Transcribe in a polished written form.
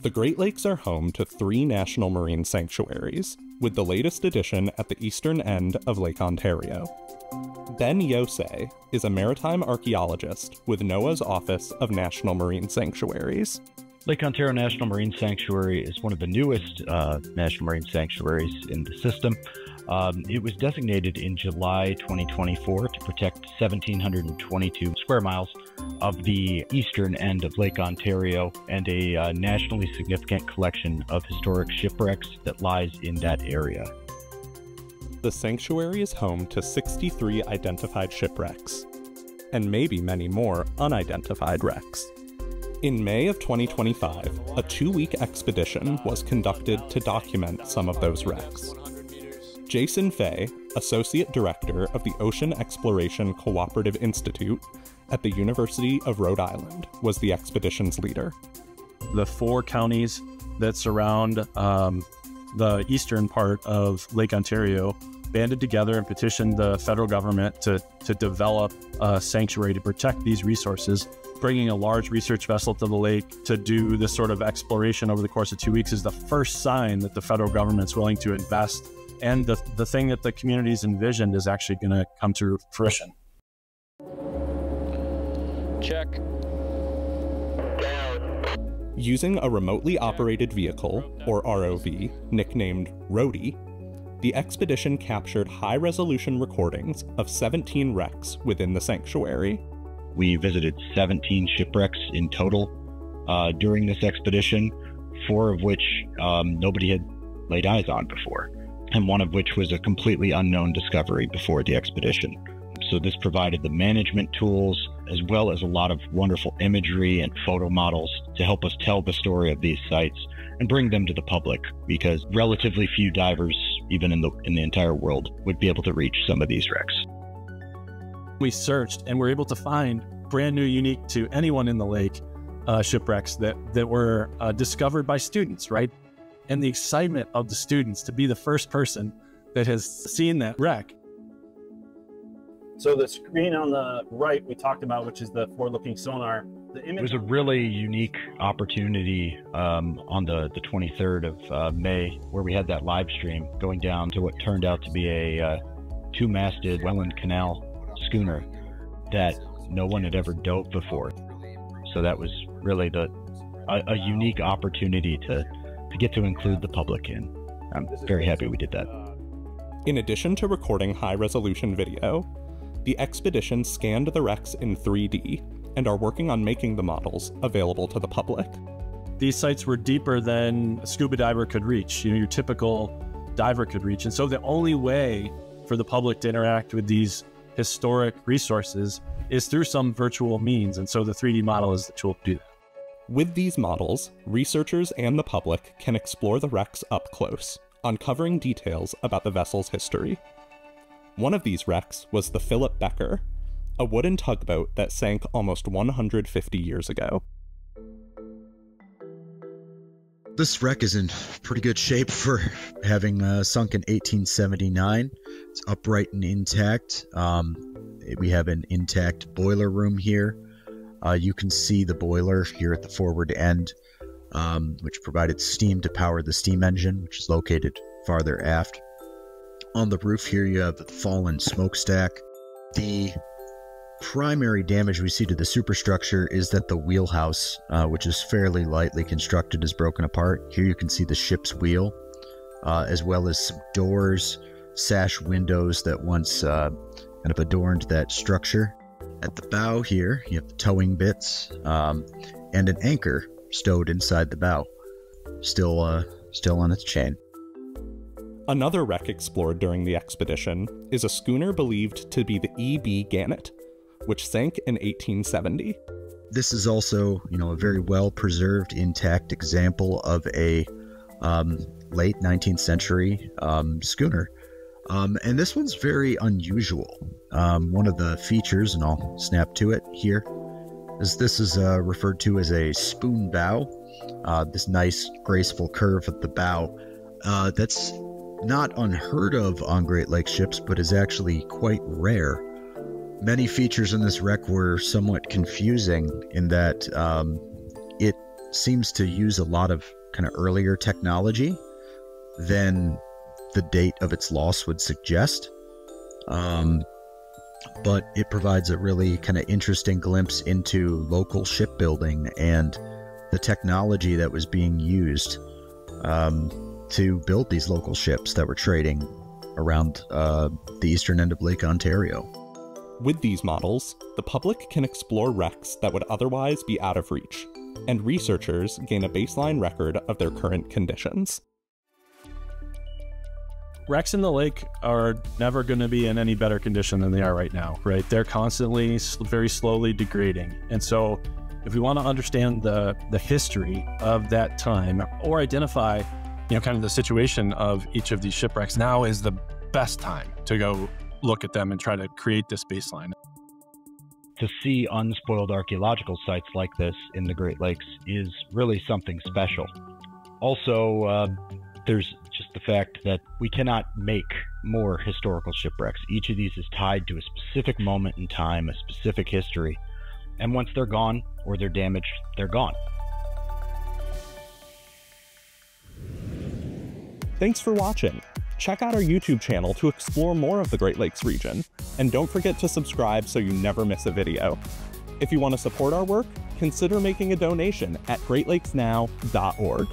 The Great Lakes are home to 3 national marine sanctuaries, with the latest addition at the eastern end of Lake Ontario. Ben Yose is a maritime archaeologist with NOAA's Office of National Marine Sanctuaries. Lake Ontario National Marine Sanctuary is one of the newest national marine sanctuaries in the system. It was designated in July 2024 to protect 1,722 square miles of the eastern end of Lake Ontario and a nationally significant collection of historic shipwrecks that lies in that area. The sanctuary is home to 63 identified shipwrecks, and maybe many more unidentified wrecks. In May of 2025, a 2-week expedition was conducted to document some of those wrecks. Jason Fay, Associate Director of the Ocean Exploration Cooperative Institute at the University of Rhode Island, was the expedition's leader. The 4 counties that surround the eastern part of Lake Ontario banded together and petitioned the federal government to develop a sanctuary to protect these resources. Bringing a large research vessel to the lake to do this sort of exploration over the course of 2 weeks is the first sign that the federal government's willing to invest. And the thing that the community's envisioned is actually going to come to fruition. Check. Down. Using a remotely operated vehicle, or ROV, nicknamed Roadie, the expedition captured high-resolution recordings of 17 wrecks within the sanctuary. We visited 17 shipwrecks in total during this expedition, 4 of which nobody had laid eyes on before, and one of which was a completely unknown discovery before the expedition. So this provided the management tools, as well as a lot of wonderful imagery and photo models to help us tell the story of these sites and bring them to the public, because relatively few divers, even in the entire world, would be able to reach some of these wrecks. We searched and were able to find brand new, unique to anyone in the lake, shipwrecks that were discovered by students, right? And the excitement of the students to be the first person that has seen that wreck. So the screen on the right we talked about, which is the forward-looking sonar, the image. It was a really unique opportunity on the 23rd of May, where we had that live stream going down to what turned out to be a 2-masted Welland Canal schooner that no one had ever dove before. So that was really a unique opportunity to get to include the public in. I'm very happy we did that. In addition to recording high-resolution video, the expedition scanned the wrecks in 3D and are working on making the models available to the public. These sites were deeper than a scuba diver could reach, your typical diver could reach. And so the only way for the public to interact with these historic resources is through some virtual means, and so the 3D model is the tool to do that. With these models, researchers and the public can explore the wrecks up close, uncovering details about the vessel's history. One of these wrecks was the Philip Becker, a wooden tugboat that sank almost 150 years ago. This wreck is in pretty good shape for having sunk in 1879. It's upright and intact. We have an intact boiler room here. You can see the boiler here at the forward end, which provided steam to power the steam engine, which is located farther aft. On the roof here, you have the fallen smokestack. The primary damage we see to the superstructure is that the wheelhouse, which is fairly lightly constructed, is broken apart. Here you can see the ship's wheel, as well as some doors, sash windows that once kind of adorned that structure. At the bow here, you have the towing bits and an anchor stowed inside the bow, still on its chain. Another wreck explored during the expedition is a schooner believed to be the E.B. Gannett, which sank in 1870. This is also, a very well-preserved, intact example of a late 19th century schooner. And this one's very unusual. One of the features, and I'll snap to it here, is this is referred to as a spoon bow. This nice, graceful curve at the bow. That's not unheard of on Great Lakes ships, but is actually quite rare. Many features in this wreck were somewhat confusing in that it seems to use a lot of kind of earlier technology than the date of its loss would suggest. But it provides a really kind of interesting glimpse into local shipbuilding and the technology that was being used to build these local ships that were trading around the eastern end of Lake Ontario. With these models, the public can explore wrecks that would otherwise be out of reach, and researchers gain a baseline record of their current conditions. Wrecks in the lake are never going to be in any better condition than they are right now, right? They're constantly, very slowly degrading. And so if we want to understand the history of that time or identify, you know, kind of the situation of each of these shipwrecks, now is the best time to go look at them and try to create this baseline. To see unspoiled archaeological sites like this in the Great Lakes is really something special. Also, there's just the fact that we cannot make more historical shipwrecks. Each of these is tied to a specific moment in time, a specific history. And once they're gone or they're damaged, they're gone. Thanks for watching. Check out our YouTube channel to explore more of the Great Lakes region, and don't forget to subscribe so you never miss a video. If you want to support our work, consider making a donation at greatlakesnow.org.